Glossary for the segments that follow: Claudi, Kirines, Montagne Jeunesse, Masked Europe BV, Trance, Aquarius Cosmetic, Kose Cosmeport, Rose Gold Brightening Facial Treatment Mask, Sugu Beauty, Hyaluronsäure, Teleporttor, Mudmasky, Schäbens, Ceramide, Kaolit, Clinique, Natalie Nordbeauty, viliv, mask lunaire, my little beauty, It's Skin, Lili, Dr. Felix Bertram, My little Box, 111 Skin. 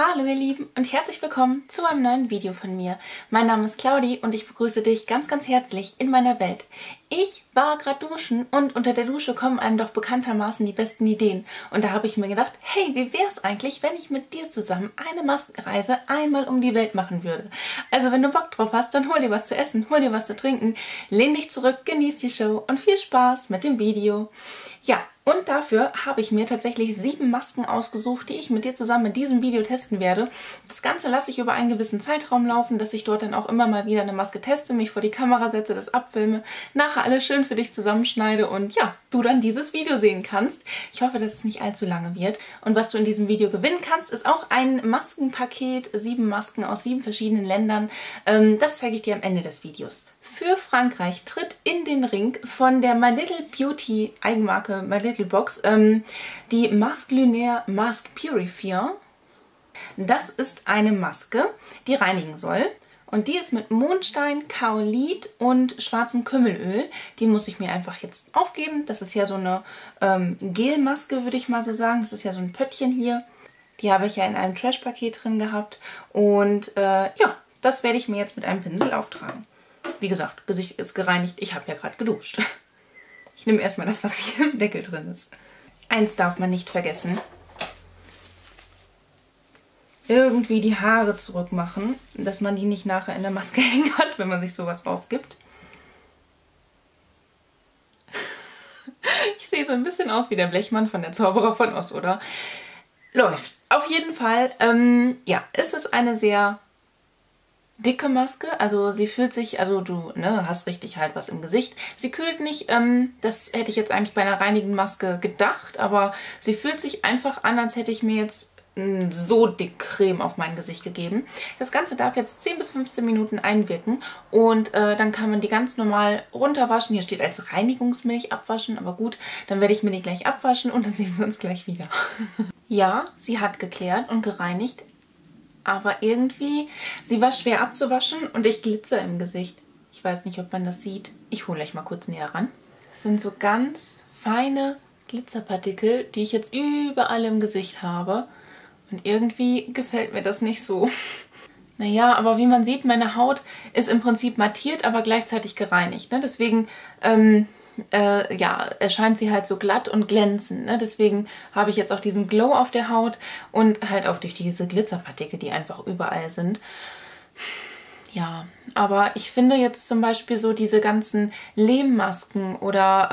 Hallo ihr Lieben und herzlich willkommen zu einem neuen Video von mir. Mein Name ist Claudi und ich begrüße dich ganz, ganz herzlich in meiner Welt. Ich war gerade duschen und unter der Dusche kommen einem doch bekanntermaßen die besten Ideen. Und da habe ich mir gedacht, hey, wie wäre es eigentlich, wenn ich mit dir zusammen eine Maskenreise einmal um die Welt machen würde? Also wenn du Bock drauf hast, dann hol dir was zu essen, hol dir was zu trinken, lehn dich zurück, genieß die Show und viel Spaß mit dem Video. Ja, und dafür habe ich mir tatsächlich 7 Masken ausgesucht, die ich mit dir zusammen in diesem Video testen werde. Das Ganze lasse ich über einen gewissen Zeitraum laufen, dass ich dort dann auch immer mal wieder eine Maske teste, mich vor die Kamera setze, das abfilme, nachher alles schön für dich zusammenschneide und ja, du dann dieses Video sehen kannst. Ich hoffe, dass es nicht allzu lange wird. Und was du in diesem Video gewinnen kannst, ist auch ein Maskenpaket, 7 Masken aus 7 verschiedenen Ländern. Das zeige ich dir am Ende des Videos. Für Frankreich tritt in den Ring von der My Little Beauty Eigenmarke, My Little Box, die Mask Lunaire Mask Purifier. Das ist eine Maske, die reinigen soll. Und die ist mit Mondstein, Kaolit und schwarzem Kümmelöl. Die muss ich mir einfach jetzt aufgeben. Das ist ja so eine Gelmaske, würde ich mal so sagen. Das ist ja so ein Pöttchen hier. Die habe ich ja in einem Trash-Paket drin gehabt. Und ja, das werde ich mir jetzt mit einem Pinsel auftragen. Wie gesagt, Gesicht ist gereinigt. Ich habe ja gerade geduscht. Ich nehme erstmal das, was hier im Deckel drin ist. Eins darf man nicht vergessen. Irgendwie die Haare zurückmachen, dass man die nicht nachher in der Maske hängen hat, wenn man sich sowas aufgibt. Ich sehe so ein bisschen aus wie der Blechmann von der Zauberer von Oz, oder? Läuft. Auf jeden Fall, ja, ist es eine sehr dicke Maske, also sie fühlt sich, also du hast richtig halt was im Gesicht. Sie kühlt nicht, das hätte ich jetzt eigentlich bei einer reinigen Maske gedacht, aber sie fühlt sich einfach an, als hätte ich mir jetzt so dick Creme auf mein Gesicht gegeben. Das Ganze darf jetzt 10 bis 15 Minuten einwirken und dann kann man die ganz normal runterwaschen. Hier steht als Reinigungsmilch abwaschen, aber gut, dann werde ich mir die gleich abwaschen und dann sehen wir uns gleich wieder. Ja, sie hat geklärt und gereinigt, aber irgendwie, sie war schwer abzuwaschen und ich glitzer im Gesicht. Ich weiß nicht, ob man das sieht. Ich hole euch mal kurz näher ran. Das sind so ganz feine Glitzerpartikel, die ich jetzt überall im Gesicht habe. Und irgendwie gefällt mir das nicht so. Naja, aber wie man sieht, meine Haut ist im Prinzip mattiert, aber gleichzeitig gereinigt. Ne? Deswegen ja, erscheint sie halt so glatt und glänzend. Ne? Deswegen habe ich jetzt auch diesen Glow auf der Haut und halt auch durch diese Glitzerpartikel, die einfach überall sind. Ja, aber ich finde jetzt zum Beispiel so diese ganzen Lehmmasken oder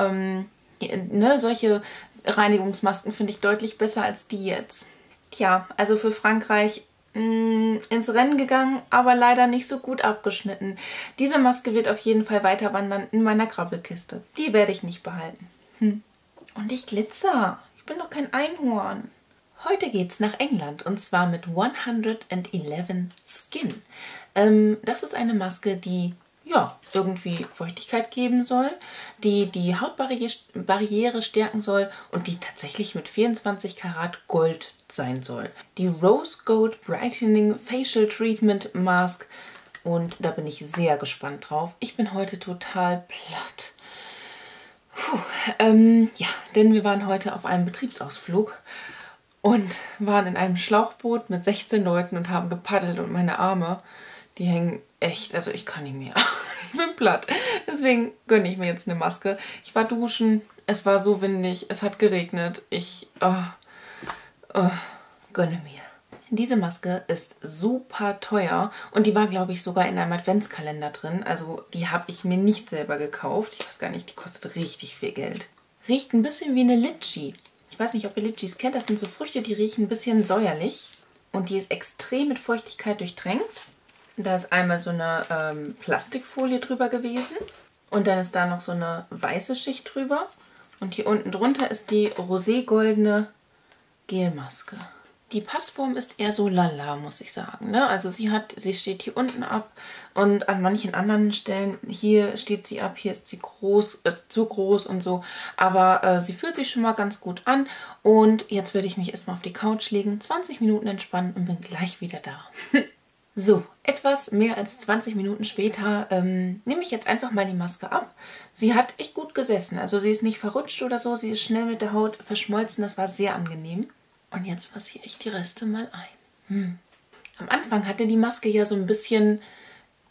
solche Reinigungsmasken finde ich deutlich besser als die jetzt. Tja, also für Frankreich ins Rennen gegangen, aber leider nicht so gut abgeschnitten. Diese Maske wird auf jeden Fall weiter wandern in meiner Krabbelkiste. Die werde ich nicht behalten. Und ich glitzer. Ich bin doch kein Einhorn. Heute geht's nach England und zwar mit 111 Skin. Das ist eine Maske, die ja irgendwie Feuchtigkeit geben soll, die die Hautbarriere stärken soll und die tatsächlich mit 24 Karat Gold sein soll. Die Rose Gold Brightening Facial Treatment Mask und da bin ich sehr gespannt drauf. Ich bin heute total platt. Puh, ja, denn wir waren heute auf einem Betriebsausflug und waren in einem Schlauchboot mit 16 Leuten und haben gepaddelt und meine Arme, die hängen echt, also ich kann nicht mehr. Ich bin platt. Deswegen gönne ich mir jetzt eine Maske. Ich war duschen, es war so windig, es hat geregnet. Oh, gönne mir. Diese Maske ist super teuer und die war, glaube ich, sogar in einem Adventskalender drin. Also die habe ich mir nicht selber gekauft. Ich weiß gar nicht, die kostet richtig viel Geld. Riecht ein bisschen wie eine Litschi. Ich weiß nicht, ob ihr Litschis kennt. Das sind so Früchte, die riechen ein bisschen säuerlich. Und die ist extrem mit Feuchtigkeit durchtränkt. Da ist einmal so eine Plastikfolie drüber gewesen. Und dann ist da noch so eine weiße Schicht drüber. Und hier unten drunter ist die roségoldene Gelmaske. Die Passform ist eher so lala, muss ich sagen. Ne? Also sie steht hier unten ab und an manchen anderen Stellen, hier steht sie ab, hier ist sie groß, zu groß und so. Aber sie fühlt sich schon mal ganz gut an und jetzt werde ich mich erstmal auf die Couch legen, 20 Minuten entspannen und bin gleich wieder da. So, etwas mehr als 20 Minuten später nehme ich jetzt einfach mal die Maske ab. Sie hat echt gut gesessen, also sie ist nicht verrutscht oder so, sie ist schnell mit der Haut verschmolzen, das war sehr angenehm. Und jetzt massiere ich die Reste mal ein. Am Anfang hatte die Maske ja so ein bisschen,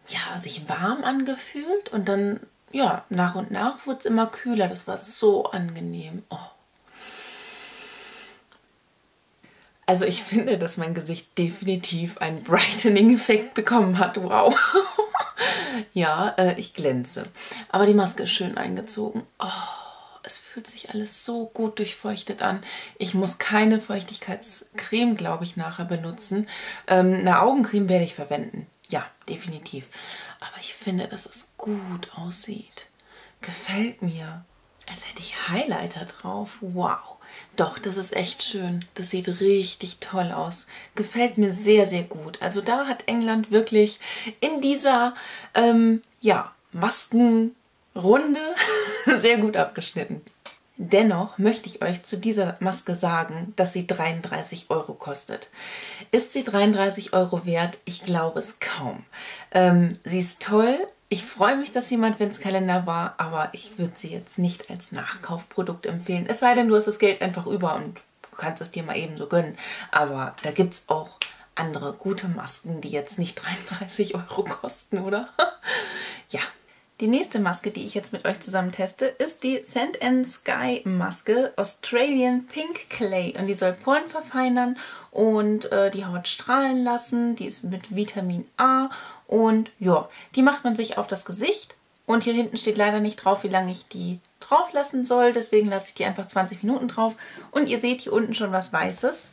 ja, sich warm angefühlt und dann, ja, nach und nach wurde es immer kühler. Das war so angenehm. Oh. Also ich finde, dass mein Gesicht definitiv einen Brightening-Effekt bekommen hat. Wow. Ja, ich glänze. Aber die Maske ist schön eingezogen. Oh, es fühlt sich alles so gut durchfeuchtet an. Ich muss keine Feuchtigkeitscreme, glaube ich, nachher benutzen. Eine Augencreme werde ich verwenden. Ja, definitiv. Aber ich finde, dass es gut aussieht. Gefällt mir. Als hätte ich Highlighter drauf. Wow. Doch, das ist echt schön. Das sieht richtig toll aus. Gefällt mir sehr, sehr gut. Also da hat England wirklich in dieser ja, Maskenrunde sehr gut abgeschnitten. Dennoch möchte ich euch zu dieser Maske sagen, dass sie 33 € kostet. Ist sie 33 € wert? Ich glaube es kaum. Sie ist toll. Ich freue mich, dass jemand ins Kalender war, aber ich würde sie jetzt nicht als Nachkaufprodukt empfehlen. Es sei denn, du hast das Geld einfach über und kannst es dir mal eben so gönnen. Aber da gibt es auch andere gute Masken, die jetzt nicht 33 € kosten, oder? Ja. Die nächste Maske, die ich jetzt mit euch zusammen teste, ist die Sand & Sky Maske Australian Pink Clay. Und die soll Poren verfeinern und die Haut strahlen lassen. Die ist mit Vitamin A und ja, die macht man sich auf das Gesicht. Und hier hinten steht leider nicht drauf, wie lange ich die drauf lassen soll. Deswegen lasse ich die einfach 20 Minuten drauf. Und ihr seht hier unten schon was Weißes.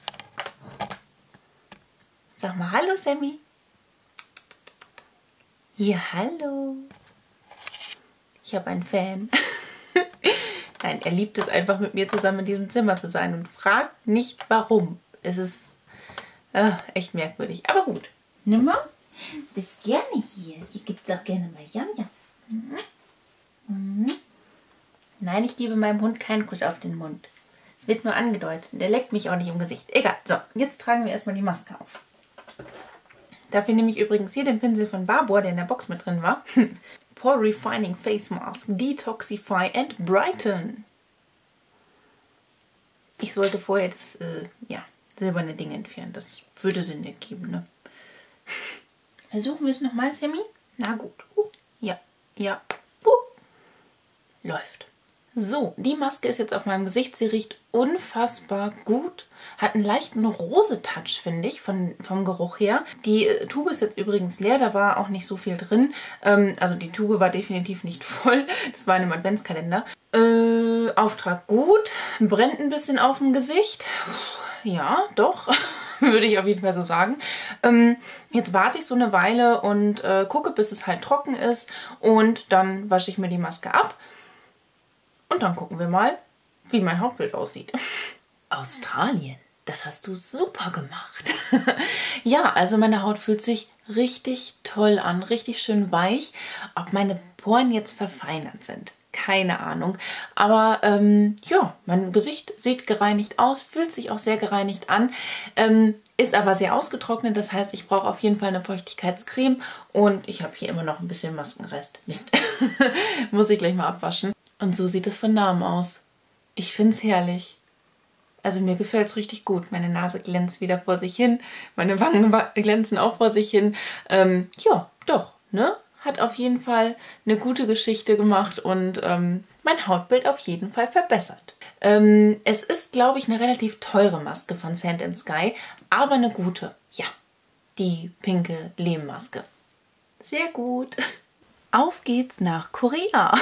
Sag mal hallo, Sammy. Ja, hallo. Ich habe einen Fan. Nein, er liebt es einfach, mit mir zusammen in diesem Zimmer zu sein und fragt nicht, warum. Es ist echt merkwürdig, aber gut. Nimm mal. Bist gerne hier. Hier gibt es auch gerne mal Yam-Yam. Nein, ich gebe meinem Hund keinen Kuss auf den Mund. Es wird nur angedeutet und er leckt mich auch nicht im Gesicht. Egal, so, jetzt tragen wir erstmal die Maske auf. Dafür nehme ich übrigens hier den Pinsel von Barbour, der in der Box mit drin war. Pore Refining Face Mask, Detoxify and Brighten. Ich sollte vorher das ja, silberne Ding entfernen. Das würde Sinn ergeben, ne? Versuchen wir es nochmal, Sammy? Na gut. Ja, ja. Läuft. So, die Maske ist jetzt auf meinem Gesicht. Sie riecht unfassbar gut. Hat einen leichten Rose-Touch, finde ich, vom Geruch her. Die Tube ist jetzt übrigens leer. Da war auch nicht so viel drin. Also die Tube war definitiv nicht voll. Das war in einem Adventskalender. Auftrag gut. Brennt ein bisschen auf dem Gesicht. Puh, ja, doch. Würde ich auf jeden Fall so sagen. Jetzt warte ich so eine Weile und gucke, bis es halt trocken ist. Und dann wasche ich mir die Maske ab. Und dann gucken wir mal, wie mein Hautbild aussieht. Australien, das hast du super gemacht. Ja, also meine Haut fühlt sich richtig toll an, richtig schön weich. Ob meine Poren jetzt verfeinert sind, keine Ahnung. Aber ja, mein Gesicht sieht gereinigt aus, fühlt sich auch sehr gereinigt an. Ist aber sehr ausgetrocknet, das heißt, ich brauche auf jeden Fall eine Feuchtigkeitscreme. Und ich habe hier immer noch ein bisschen Maskenrest. Mist, muss ich gleich mal abwaschen. Und so sieht es von Namen aus. Ich finde es herrlich. Also mir gefällt es richtig gut. Meine Nase glänzt wieder vor sich hin. Meine Wangen glänzen auch vor sich hin. Ja, doch, ne? Hat auf jeden Fall eine gute Geschichte gemacht und mein Hautbild auf jeden Fall verbessert. Es ist, glaube ich, eine relativ teure Maske von Sand & Sky, aber eine gute. Ja, die pinke Lehmmaske. Sehr gut. Auf geht's nach Korea.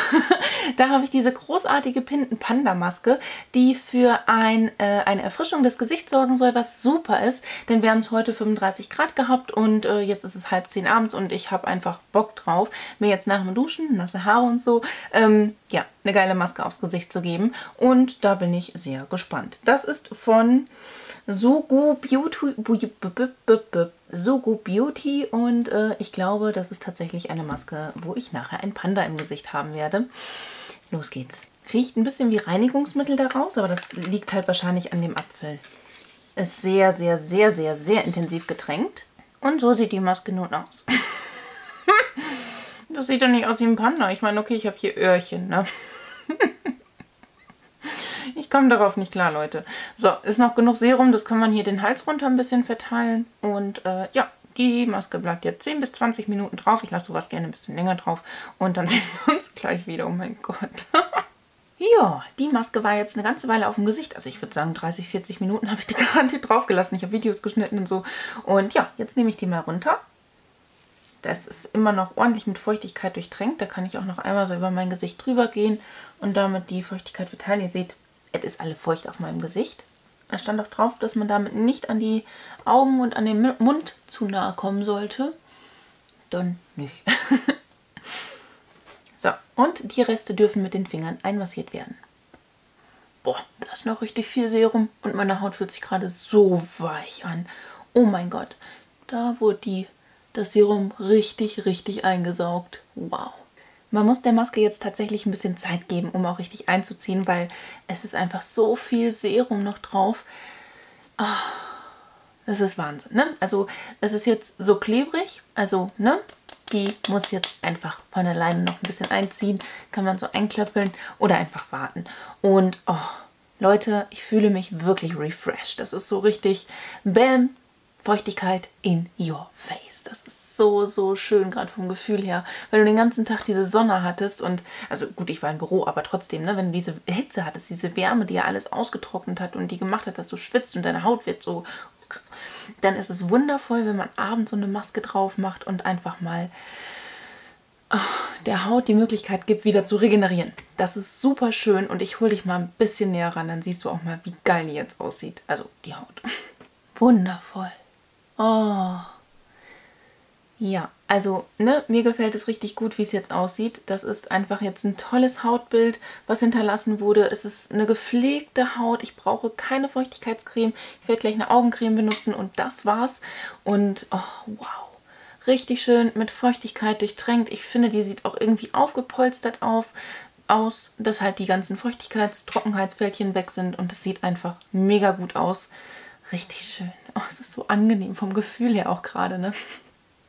Da habe ich diese großartige Pinten-Panda-Maske, die für eine Erfrischung des Gesichts sorgen soll, was super ist, denn wir haben es heute 35 Grad gehabt und jetzt ist es 9:30 abends und ich habe einfach Bock drauf, mir jetzt nach dem Duschen, nasse Haare und so, ja, eine geile Maske aufs Gesicht zu geben und da bin ich sehr gespannt. Das ist von Sugu Beauty, Sugu Beauty und ich glaube, das ist tatsächlich eine Maske, wo ich nachher ein Panda im Gesicht haben werde. Los geht's. Riecht ein bisschen wie Reinigungsmittel daraus, aber das liegt halt wahrscheinlich an dem Apfel. Ist sehr, sehr, sehr, sehr, sehr intensiv getränkt. Und so sieht die Maske nun aus. Das sieht doch nicht aus wie ein Panda. Ich meine, okay, ich habe hier Öhrchen, ne? Ich Ich komme darauf nicht klar, Leute. So, ist noch genug Serum. Das kann man hier den Hals runter ein bisschen verteilen. Und ja, die Maske bleibt jetzt 10 bis 20 Minuten drauf. Ich lasse sowas gerne ein bisschen länger drauf. Und dann sehen wir uns gleich wieder. Oh mein Gott. Ja, die Maske war jetzt eine ganze Weile auf dem Gesicht. Also ich würde sagen 30, 40 Minuten habe ich die garantiert draufgelassen. Ich habe Videos geschnitten und so. Und ja, jetzt nehme ich die mal runter. Das ist immer noch ordentlich mit Feuchtigkeit durchtränkt. Da kann ich auch noch einmal so über mein Gesicht drüber gehen und damit die Feuchtigkeit verteilen. Ihr seht, es ist alle feucht auf meinem Gesicht. Da stand auch drauf, dass man damit nicht an die Augen und an den Mund zu nahe kommen sollte. Dann nicht. So, und die Reste dürfen mit den Fingern einmassiert werden. Boah, da ist noch richtig viel Serum und meine Haut fühlt sich gerade so weich an. Oh mein Gott, da wurde das Serum richtig, richtig eingesaugt. Wow. Man muss der Maske jetzt tatsächlich ein bisschen Zeit geben, um auch richtig einzuziehen, weil es ist einfach so viel Serum noch drauf. Oh, das ist Wahnsinn, ne? Also es ist jetzt so klebrig, also, ne? Die muss jetzt einfach von alleine noch ein bisschen einziehen. Kann man so einklöppeln oder einfach warten. Und oh, Leute, ich fühle mich wirklich refreshed. Das ist so richtig, bam, Feuchtigkeit in your face. Das ist so, so schön, gerade vom Gefühl her. Wenn du den ganzen Tag diese Sonne hattest und, also gut, ich war im Büro, aber trotzdem, ne, wenn du diese Hitze hattest, diese Wärme, die ja alles ausgetrocknet hat und die gemacht hat, dass du schwitzt und deine Haut wird so... Dann ist es wundervoll, wenn man abends so eine Maske drauf macht und einfach mal der Haut die Möglichkeit gibt, wieder zu regenerieren. Das ist super schön und ich hole dich mal ein bisschen näher ran, dann siehst du auch mal, wie geil die jetzt aussieht. Also die Haut. Wundervoll. Oh. Ja, also ne, mir gefällt es richtig gut, wie es jetzt aussieht. Das ist einfach jetzt ein tolles Hautbild, was hinterlassen wurde. Es ist eine gepflegte Haut. Ich brauche keine Feuchtigkeitscreme. Ich werde gleich eine Augencreme benutzen und das war's. Und oh, wow. Richtig schön mit Feuchtigkeit durchtränkt. Ich finde, die sieht auch irgendwie aufgepolstert aus, dass halt die ganzen Feuchtigkeits-Trockenheitsfältchen weg sind. Und es sieht einfach mega gut aus. Richtig schön. Oh, es ist so angenehm vom Gefühl her auch gerade, ne?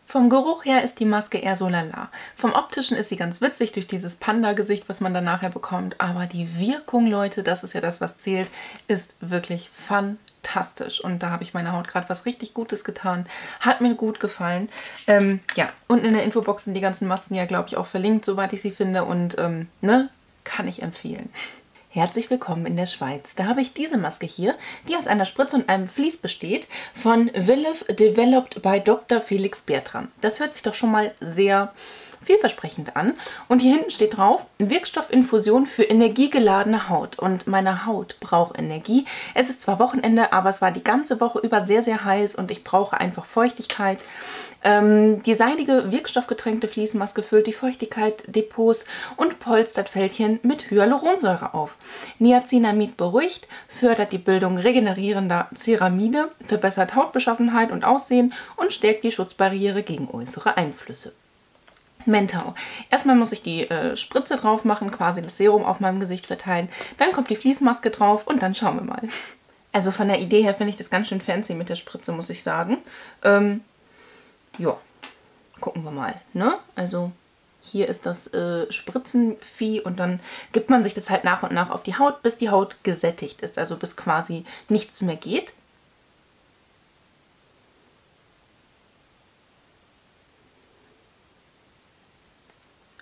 Vom Geruch her ist die Maske eher so lala. Vom Optischen ist sie ganz witzig durch dieses Panda-Gesicht, was man dann nachher bekommt. Aber die Wirkung, Leute, das ist ja das, was zählt, ist wirklich fantastisch. Und da habe ich meiner Haut gerade was richtig Gutes getan. Hat mir gut gefallen. Ja, unten in der Infobox sind die ganzen Masken ja, glaube ich, auch verlinkt, soweit ich sie finde. Und, ne, kann ich empfehlen. Herzlich willkommen in der Schweiz. Da habe ich diese Maske hier, die aus einer Spritze und einem Vlies besteht, von Viliv, developed by Dr. Felix Bertram. Das hört sich doch schon mal sehr vielversprechend an. Und hier hinten steht drauf, Wirkstoffinfusion für energiegeladene Haut. Und meine Haut braucht Energie. Es ist zwar Wochenende, aber es war die ganze Woche über sehr, sehr heiß und ich brauche einfach Feuchtigkeit. Die seidige, wirkstoffgetränkte Fließmaske füllt die Feuchtigkeit, Depots und Polstertfältchen mit Hyaluronsäure auf. Niacinamid beruhigt, fördert die Bildung regenerierender Ceramide, verbessert Hautbeschaffenheit und Aussehen und stärkt die Schutzbarriere gegen äußere Einflüsse. Mentau. Erstmal muss ich die Spritze drauf machen, quasi das Serum auf meinem Gesicht verteilen. Dann kommt die Fließmaske drauf und dann schauen wir mal. Also von der Idee her finde ich das ganz schön fancy mit der Spritze, muss ich sagen. Ja, gucken wir mal, ne? Also hier ist das Spritzenvieh und dann gibt man sich das halt nach und nach auf die Haut, bis die Haut gesättigt ist, also bis quasi nichts mehr geht.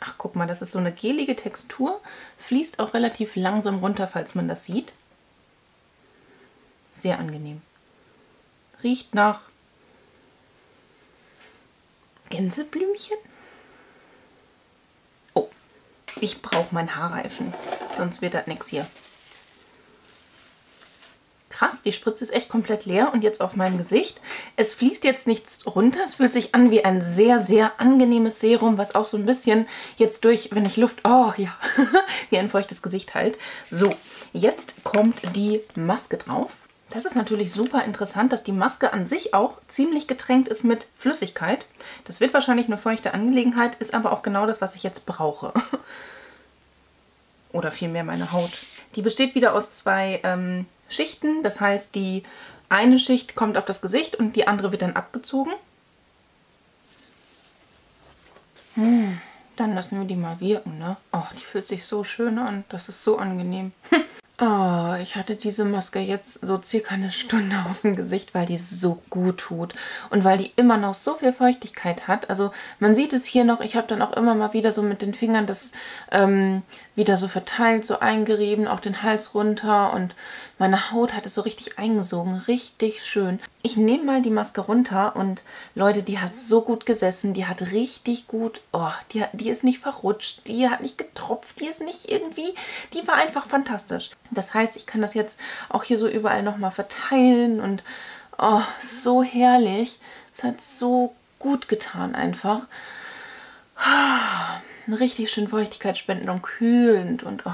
Ach, guck mal, das ist so eine gelige Textur, fließt auch relativ langsam runter, falls man das sieht. Sehr angenehm. Riecht nach... Gänseblümchen? Oh, ich brauche meinen Haarreifen, sonst wird das nichts hier. Krass, die Spritze ist echt komplett leer und jetzt auf meinem Gesicht. Es fließt jetzt nichts runter, es fühlt sich an wie ein sehr, sehr angenehmes Serum, was auch so ein bisschen jetzt durch, wenn ich Luft... Oh ja, wie ein feuchtes Gesicht halt. So, jetzt kommt die Maske drauf. Das ist natürlich super interessant, dass die Maske an sich auch ziemlich getränkt ist mit Flüssigkeit. Das wird wahrscheinlich eine feuchte Angelegenheit, ist aber auch genau das, was ich jetzt brauche. Oder vielmehr meine Haut. Die besteht wieder aus zwei Schichten. Das heißt, die eine Schicht kommt auf das Gesicht und die andere wird dann abgezogen. Dann lassen wir die mal wirken, ne? Oh, die fühlt sich so schön an. Das ist so angenehm. Oh, ich hatte diese Maske jetzt so circa eine Stunde auf dem Gesicht, weil die so gut tut und weil die immer noch so viel Feuchtigkeit hat. Also man sieht es hier noch, ich habe dann auch immer mal wieder so mit den Fingern das wieder so verteilt, so eingerieben, auch den Hals runter und meine Haut hat es so richtig eingesogen, richtig schön. Ich nehme mal die Maske runter und Leute, die hat so gut gesessen, die hat richtig gut, oh, die ist nicht verrutscht, die hat nicht getropft, die ist nicht irgendwie, die war einfach fantastisch. Das heißt, ich kann das jetzt auch hier so überall nochmal verteilen und oh, so herrlich. Es hat so gut getan einfach. Richtig schön feuchtigkeitsspendend und kühlend und oh,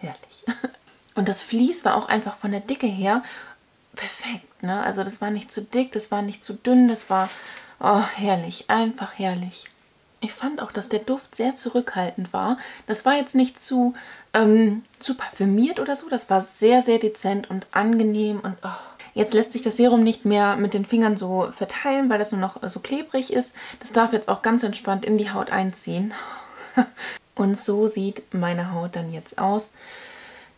herrlich. Und das Vlies war auch einfach von der Dicke her perfekt, ne? Also das war nicht zu dick, das war nicht zu dünn, das war oh, herrlich, einfach herrlich. Ich fand auch, dass der Duft sehr zurückhaltend war. Das war jetzt nicht zu parfümiert oder so. Das war sehr, sehr dezent und angenehm. Und oh. Jetzt lässt sich das Serum nicht mehr mit den Fingern so verteilen, weil das nur noch so klebrig ist. Das darf jetzt auch ganz entspannt in die Haut einziehen. Und so sieht meine Haut dann jetzt aus.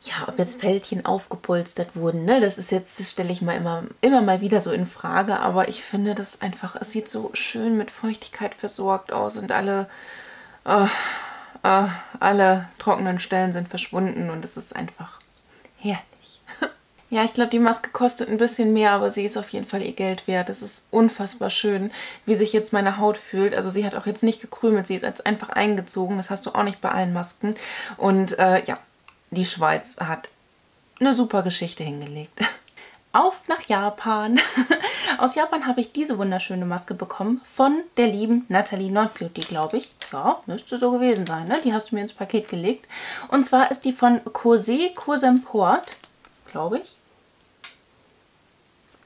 Ja, ob jetzt Fältchen aufgepolstert wurden, ne? Das ist jetzt, das stelle ich mal immer mal wieder so in Frage, aber ich finde das einfach, es sieht so schön mit Feuchtigkeit versorgt aus und alle trockenen Stellen sind verschwunden und es ist einfach herrlich. Ja, ich glaube, die Maske kostet ein bisschen mehr, aber sie ist auf jeden Fall ihr Geld wert. Es ist unfassbar schön, wie sich jetzt meine Haut fühlt. Also sie hat auch jetzt nicht gekrümelt, sie ist jetzt einfach eingezogen. Das hast du auch nicht bei allen Masken. Und ja, die Schweiz hat eine super Geschichte hingelegt. Auf nach Japan! Aus Japan habe ich diese wunderschöne Maske bekommen von der lieben Natalie Nordbeauty, glaube ich. Ja, müsste so gewesen sein, ne? Die hast du mir ins Paket gelegt. Und zwar ist die von Kose Cosmeport, glaube ich.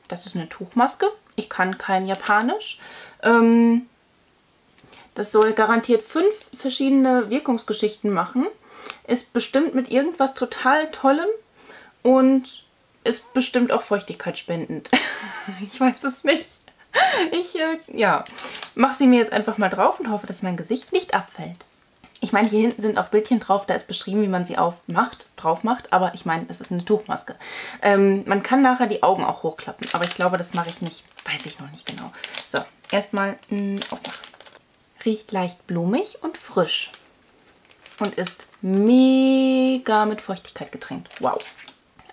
Das ist eine Tuchmaske. Ich kann kein Japanisch. Das soll garantiert 5 verschiedene Wirkungsgeschichten machen. Ist bestimmt mit irgendwas total Tollem und ist bestimmt auch feuchtigkeitsspendend. Ich weiß es nicht. Ich, ja, mache sie mir jetzt einfach mal drauf und hoffe, dass mein Gesicht nicht abfällt. Ich meine, hier hinten sind auch Bildchen drauf, da ist beschrieben, wie man sie drauf macht, aber ich meine, das ist eine Tuchmaske. Man kann nachher die Augen auch hochklappen, aber ich glaube, das mache ich nicht. Weiß ich noch nicht genau. So, erstmal aufmachen. Riecht leicht blumig und frisch. Und ist mega mit Feuchtigkeit getränkt. Wow.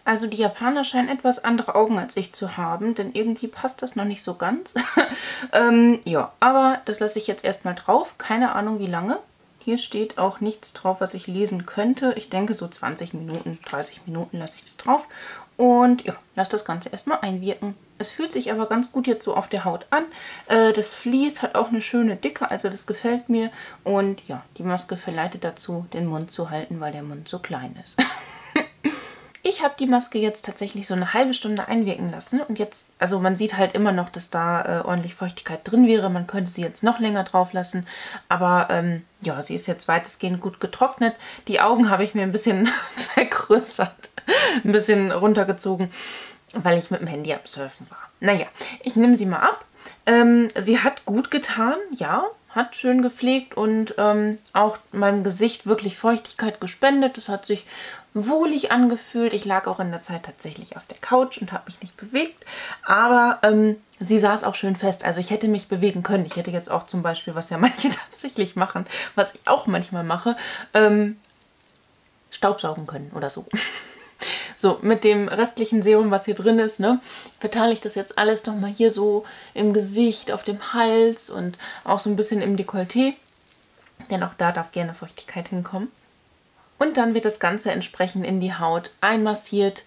Also die Japaner scheinen etwas andere Augen als ich zu haben, denn irgendwie passt das noch nicht so ganz. Ja, aber das lasse ich jetzt erstmal drauf. Keine Ahnung, wie lange. Hier steht auch nichts drauf, was ich lesen könnte. Ich denke so 20 Minuten, 30 Minuten lasse ich das drauf. Und ja, lasse das Ganze erstmal einwirken. Es fühlt sich aber ganz gut jetzt so auf der Haut an. Das Vlies hat auch eine schöne Dicke, also das gefällt mir. Und ja, die Maske verleitet dazu, den Mund zu halten, weil der Mund so klein ist. Ich habe die Maske jetzt tatsächlich so eine halbe Stunde einwirken lassen und jetzt, also man sieht halt immer noch, dass da ordentlich Feuchtigkeit drin wäre. Man könnte sie jetzt noch länger drauf lassen, aber ja, sie ist jetzt weitestgehend gut getrocknet. Die Augen habe ich mir ein bisschen vergrößert, ein bisschen runtergezogen, weil ich mit dem Handy am Surfen war. Naja, ich nehme sie mal ab. Sie hat gut getan, ja. Hat schön gepflegt und auch meinem Gesicht wirklich Feuchtigkeit gespendet. Das hat sich wohlig angefühlt. Ich lag auch in der Zeit tatsächlich auf der Couch und habe mich nicht bewegt. Aber sie saß auch schön fest. Also ich hätte mich bewegen können. Ich hätte jetzt auch zum Beispiel, was ja manche tatsächlich machen, was ich auch manchmal mache, Staubsaugen können oder so. So, mit dem restlichen Serum, was hier drin ist, ne, verteile ich das jetzt alles nochmal hier so im Gesicht, auf dem Hals und auch so ein bisschen im Dekolleté. Denn auch da darf gerne Feuchtigkeit hinkommen. Und dann wird das Ganze entsprechend in die Haut einmassiert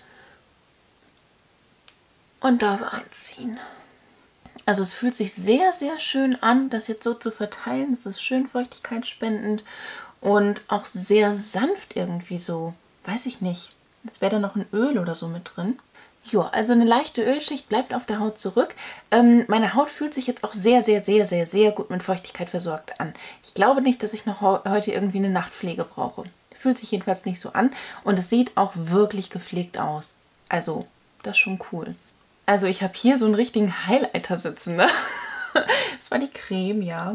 und da einziehen. Also es fühlt sich sehr, sehr schön an, das jetzt so zu verteilen. Es ist schön feuchtigkeitsspendend und auch sehr sanft irgendwie so, weiß ich nicht. Jetzt wäre da noch ein Öl oder so mit drin. Ja, also eine leichte Ölschicht bleibt auf der Haut zurück. Meine Haut fühlt sich jetzt auch sehr, sehr, sehr, sehr, sehr gut mit Feuchtigkeit versorgt an. Ich glaube nicht, dass ich noch heute irgendwie eine Nachtpflege brauche. Fühlt sich jedenfalls nicht so an und es sieht auch wirklich gepflegt aus. Also, das ist schon cool. Also ich habe hier so einen richtigen Highlighter sitzen, ne? Das war die Creme, ja.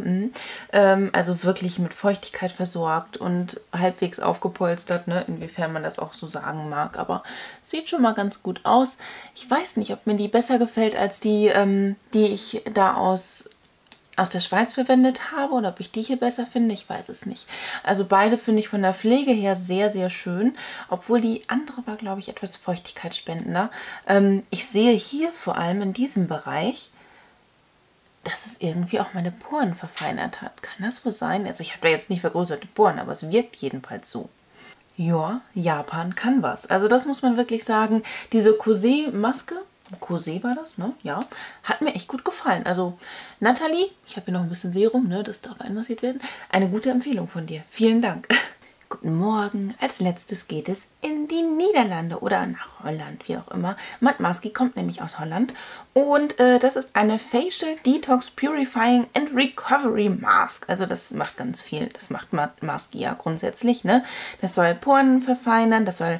Also wirklich mit Feuchtigkeit versorgt und halbwegs aufgepolstert, ne? Inwiefern man das auch so sagen mag. Aber sieht schon mal ganz gut aus. Ich weiß nicht, ob mir die besser gefällt als die, die ich da aus der Schweiz verwendet habe, oder ob ich die hier besser finde, ich weiß es nicht. Also beide finde ich von der Pflege her sehr, sehr schön, obwohl die andere war, glaube ich, etwas feuchtigkeitsspendender. Ich sehe hier vor allem in diesem Bereich, dass es irgendwie auch meine Poren verfeinert hat. Kann das wohl sein? Also ich habe da jetzt nicht vergrößerte Poren, aber es wirkt jedenfalls so. Ja, Japan kann was. Also das muss man wirklich sagen. Diese Kose-Maske, Kose war das, ne? Ja. Hat mir echt gut gefallen. Also, Natalie, ich habe hier noch ein bisschen Serum, ne? Das darf einmassiert werden. Eine gute Empfehlung von dir. Vielen Dank. Guten Morgen. Als letztes geht es in die Niederlande oder nach Holland, wie auch immer. Mudmasky kommt nämlich aus Holland. Und das ist eine Facial Detox Purifying and Recovery Mask. Also das macht ganz viel. Das macht Mudmasky ja grundsätzlich, ne? Das soll Poren verfeinern, das soll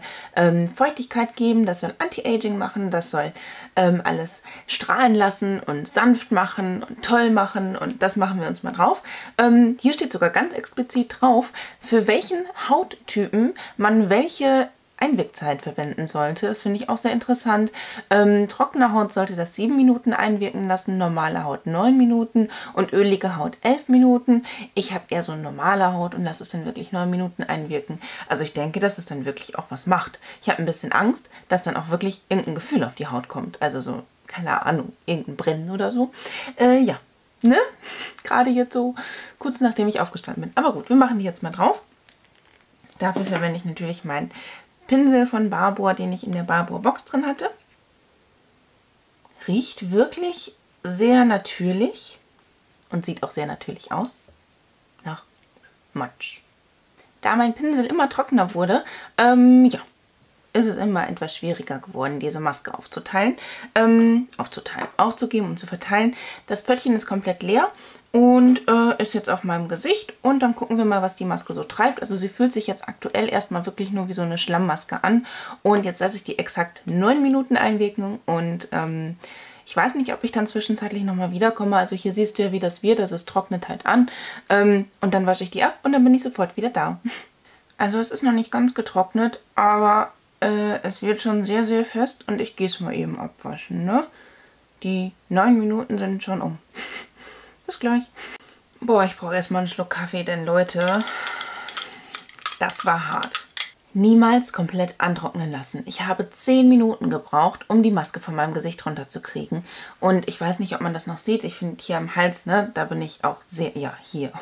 Feuchtigkeit geben, das soll Anti-Aging machen, das soll alles strahlen lassen und sanft machen und toll machen. Und das machen wir uns mal drauf. Hier steht sogar ganz explizit drauf, für welchen Hauttypen man welche Einwirkzeit verwenden sollte. Das finde ich auch sehr interessant. Trockene Haut sollte das 7 Minuten einwirken lassen, normale Haut 9 Minuten und ölige Haut 11 Minuten. Ich habe eher so normale Haut und lasse es dann wirklich 9 Minuten einwirken. Also ich denke, dass es dann wirklich auch was macht. Ich habe ein bisschen Angst, dass dann auch wirklich irgendein Gefühl auf die Haut kommt. Also so, keine Ahnung, irgendein Brennen oder so. Ja, ne? Gerade jetzt so kurz nachdem ich aufgestanden bin. Aber gut, wir machen die jetzt mal drauf. Dafür verwende ich natürlich meinen Pinsel von Barbour, den ich in der Barbour-Box drin hatte. Riecht wirklich sehr natürlich und sieht auch sehr natürlich aus, nach Matsch. Da mein Pinsel immer trockener wurde, ja, ist es immer etwas schwieriger geworden, diese Maske aufzuteilen, aufzugeben und zu verteilen. Das Pöttchen ist komplett leer und ist jetzt auf meinem Gesicht und dann gucken wir mal, was die Maske so treibt. Also sie fühlt sich jetzt aktuell erstmal wirklich nur wie so eine Schlammmaske an und jetzt lasse ich die exakt 9 Minuten einwirken und ich weiß nicht, ob ich dann zwischenzeitlich nochmal wiederkomme. Also hier siehst du ja, wie das wird, also es trocknet halt an und dann wasche ich die ab und dann bin ich sofort wieder da. Also es ist noch nicht ganz getrocknet, aber es wird schon sehr, sehr fest und ich gehe es mal eben abwaschen, ne? Die 9 Minuten sind schon um. Bis gleich. Boah, ich brauche erstmal einen Schluck Kaffee, denn Leute, das war hart. Niemals komplett antrocknen lassen. Ich habe 10 Minuten gebraucht, um die Maske von meinem Gesicht runterzukriegen. Und ich weiß nicht, ob man das noch sieht. Ich finde hier am Hals, ne, da bin ich auch sehr, ja, hier,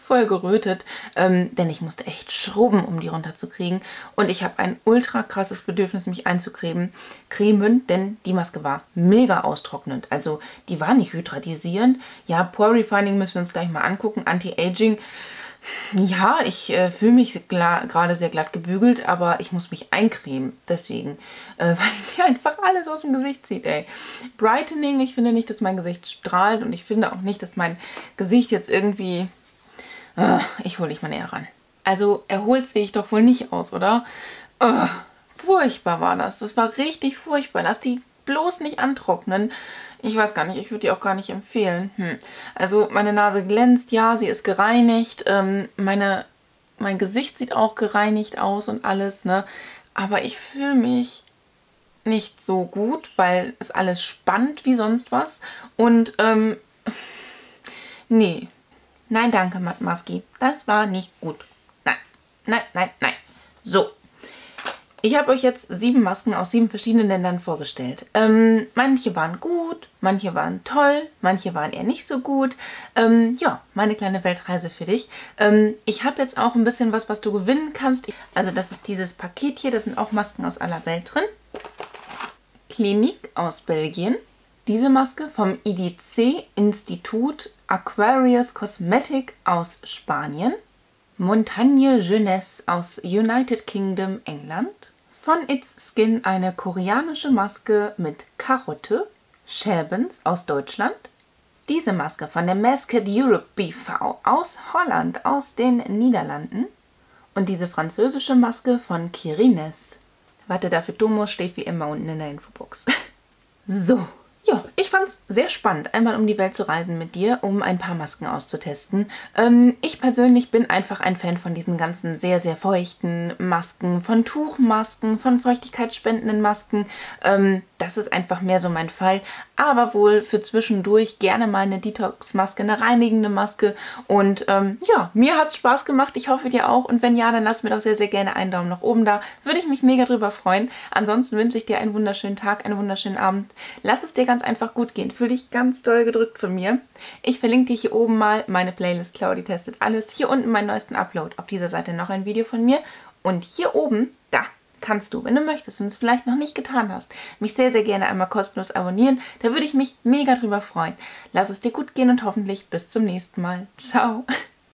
voll gerötet. Denn ich musste echt schrubben, um die runterzukriegen. Und ich habe ein ultra krasses Bedürfnis, mich einzucremen, denn die Maske war mega austrocknend. Also die war nicht hydratisierend. Ja, Pore Refining müssen wir uns gleich mal angucken. Anti-Aging. Ja, ich fühle mich gerade sehr glatt gebügelt, aber ich muss mich eincremen, deswegen, weil die einfach alles aus dem Gesicht zieht, ey. Brightening, ich finde nicht, dass mein Gesicht strahlt und ich finde auch nicht, dass mein Gesicht jetzt irgendwie... ich hole dich mal näher ran. Also erholt sehe ich doch wohl nicht aus, oder? Furchtbar war das. Das war richtig furchtbar. Lass die bloß nicht antrocknen. Ich weiß gar nicht, ich würde die auch gar nicht empfehlen. Also meine Nase glänzt, ja, sie ist gereinigt. Mein Gesicht sieht auch gereinigt aus und alles, ne? Aber ich fühle mich nicht so gut, weil es alles spannt wie sonst was. Und nee. Nein, danke, Mudmasky. Das war nicht gut. Nein, nein, nein, nein. So. Ich habe euch jetzt 7 Masken aus 7 verschiedenen Ländern vorgestellt. Manche waren gut, manche waren toll, manche waren eher nicht so gut. Ja, meine kleine Weltreise für dich. Ich habe jetzt auch ein bisschen was du gewinnen kannst. Also das ist dieses Paket hier, da sind auch Masken aus aller Welt drin. Clinique aus Belgien. Diese Maske vom IDC Institut, Aquarius Cosmetic aus Spanien. Montagne Jeunesse aus United Kingdom, England. Von It's Skin eine koreanische Maske mit Karotte. Schäbens aus Deutschland. Diese Maske von der Masked Europe BV aus Holland, aus den Niederlanden. Und diese französische Maske von Kirines. Warte, dafür Domo steht wie immer unten in der Infobox. So, ja, Ich fand es sehr spannend, einmal um die Welt zu reisen mit dir, um ein paar Masken auszutesten. Ich persönlich bin einfach ein Fan von diesen ganzen sehr, sehr feuchten Masken, von Tuchmasken, von feuchtigkeitsspendenden Masken. Das ist einfach mehr so mein Fall. Aber wohl für zwischendurch gerne mal eine Detox-Maske, eine reinigende Maske. Und ja, mir hat es Spaß gemacht. Ich hoffe, dir auch. Und wenn ja, dann lass mir doch sehr, sehr gerne einen Daumen nach oben da. Würde ich mich mega drüber freuen. Ansonsten wünsche ich dir einen wunderschönen Tag, einen wunderschönen Abend. Lass es dir ganz einfach gut gehen. Fühl dich ganz doll gedrückt von mir. Ich verlinke dir hier oben mal meine Playlist Claudi testet alles. Hier unten meinen neuesten Upload. Auf dieser Seite noch ein Video von mir. Und hier oben, da kannst du, wenn du möchtest und es vielleicht noch nicht getan hast, mich sehr, sehr gerne einmal kostenlos abonnieren. Da würde ich mich mega drüber freuen. Lass es dir gut gehen und hoffentlich bis zum nächsten Mal. Ciao!